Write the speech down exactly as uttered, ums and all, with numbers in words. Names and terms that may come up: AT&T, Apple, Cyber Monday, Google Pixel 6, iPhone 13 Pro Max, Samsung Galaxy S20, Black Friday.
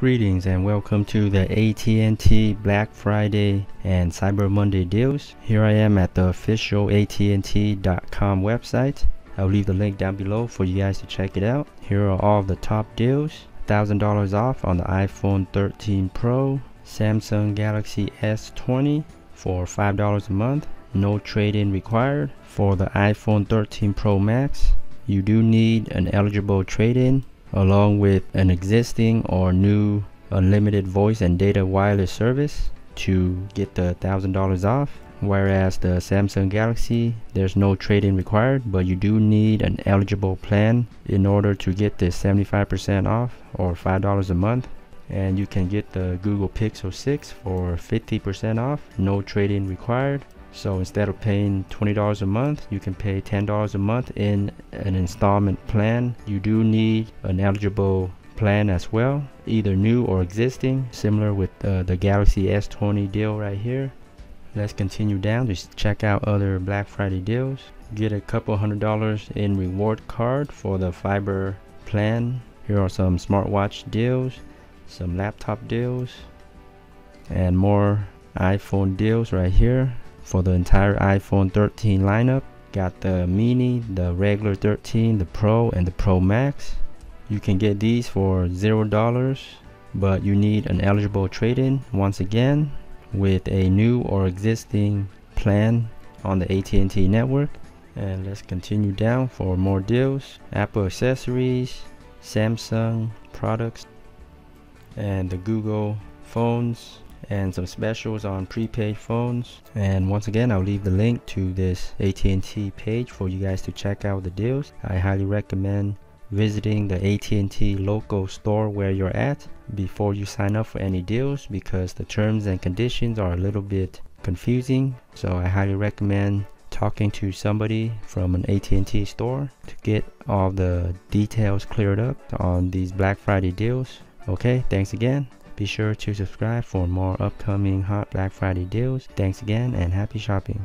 Greetings and welcome to the A T and T Black Friday and Cyber Monday deals. Here I am at the official A T and T dot com website. I'll leave the link down below for you guys to check it out. Here are all the top deals. one thousand dollars off on the iPhone thirteen Pro, Samsung Galaxy S twenty for five dollars a month. No trade-in required. For the iPhone thirteen Pro Max, you do need an eligible trade-in, along with an existing or new unlimited voice and data wireless service to get the one thousand dollars off. Whereas the Samsung Galaxy, there's no trade-in required, but you do need an eligible plan in order to get this seventy-five percent off or five dollars a month. And you can get the Google Pixel six for fifty percent off, no trade-in required. So instead of paying twenty dollars a month, you can pay ten dollars a month in an installment plan. You do need an eligible plan as well, either new or existing, similar with uh, the Galaxy S twenty deal right here. Let's continue down to check out other Black Friday deals. Get a couple hundred dollars in reward card for the fiber plan. Here are some smartwatch deals, some laptop deals, and more iPhone deals right here. For the entire iPhone thirteen lineup, got the mini, the regular thirteen, the Pro, and the Pro Max. You can get these for zero dollars, but you need an eligible trade-in once again with a new or existing plan on the A T and T network. And let's continue down for more deals. Apple accessories, Samsung products, and the Google phones, and some specials on prepaid phones. And once again, I'll leave the link to this A T and T page for you guys to check out the deals. I highly recommend visiting the A T and T local store where you're at before you sign up for any deals, because the terms and conditions are a little bit confusing. So I highly recommend talking to somebody from an A T and T store to get all the details cleared up on these Black Friday deals. Okay, thanks again. Be sure to subscribe for more upcoming hot Black Friday deals. Thanks again and happy shopping.